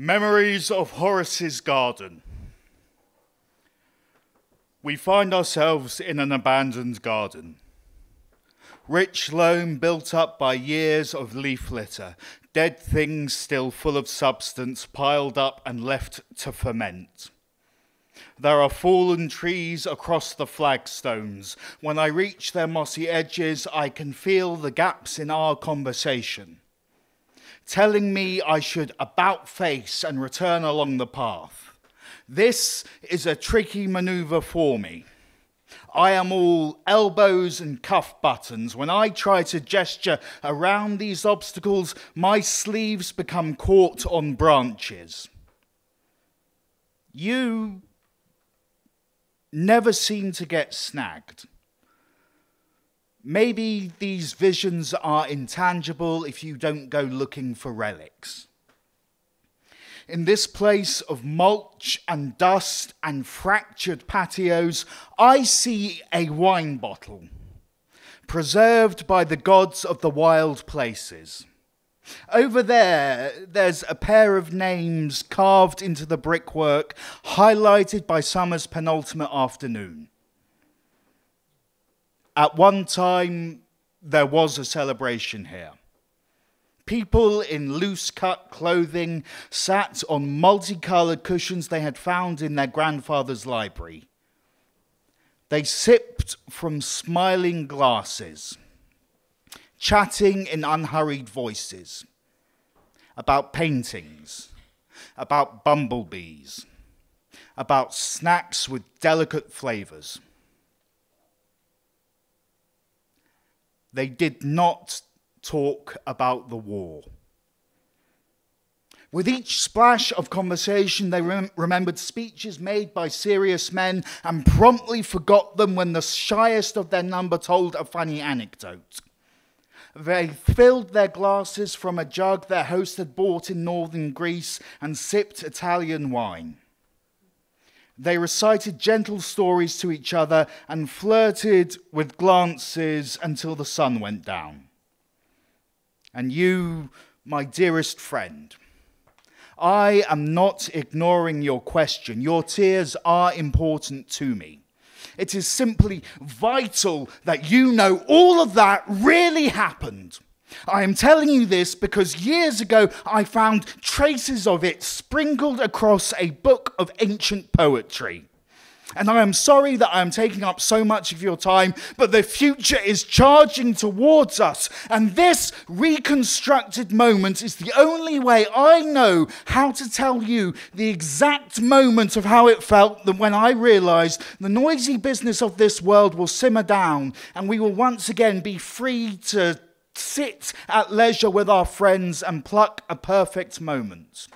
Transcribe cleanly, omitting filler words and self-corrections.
Memories of Horace's Garden. We find ourselves in an abandoned garden. Rich loam built up by years of leaf litter, dead things still full of substance piled up and left to ferment. There are fallen trees across the flagstones. When I reach their mossy edges, I can feel the gaps in our conversation, telling me I should about face and return along the path. This is a tricky maneuver for me. I am all elbows and cuff buttons. When I try to gesture around these obstacles, my sleeves become caught on branches. You never seem to get snagged. Maybe these visions are intangible if you don't go looking for relics. In this place of mulch and dust and fractured patios, I see a wine bottle, preserved by the gods of the wild places. Over there's a pair of names carved into the brickwork, highlighted by summer's penultimate afternoon. At one time, there was a celebration here. People in loose-cut clothing sat on multicoloured cushions they had found in their grandfather's library. They sipped from smiling glasses, chatting in unhurried voices about paintings, about bumblebees, about snacks with delicate flavours. They did not talk about the war. With each splash of conversation, they remembered speeches made by serious men and promptly forgot them when the shyest of their number told a funny anecdote. They filled their glasses from a jug their host had bought in northern Greece and sipped Italian wine. They recited gentle stories to each other and flirted with glances until the sun went down. And you, my dearest friend, I am not ignoring your question. Your tears are important to me. It is simply vital that you know all of that really happened. I am telling you this because years ago I found traces of it sprinkled across a book of ancient poetry. And I am sorry that I am taking up so much of your time, but the future is charging towards us, and this reconstructed moment is the only way I know how to tell you the exact moment of how it felt that when I realized the noisy business of this world will simmer down, and we will once again be free to sit at leisure with our friends and pluck a perfect moment.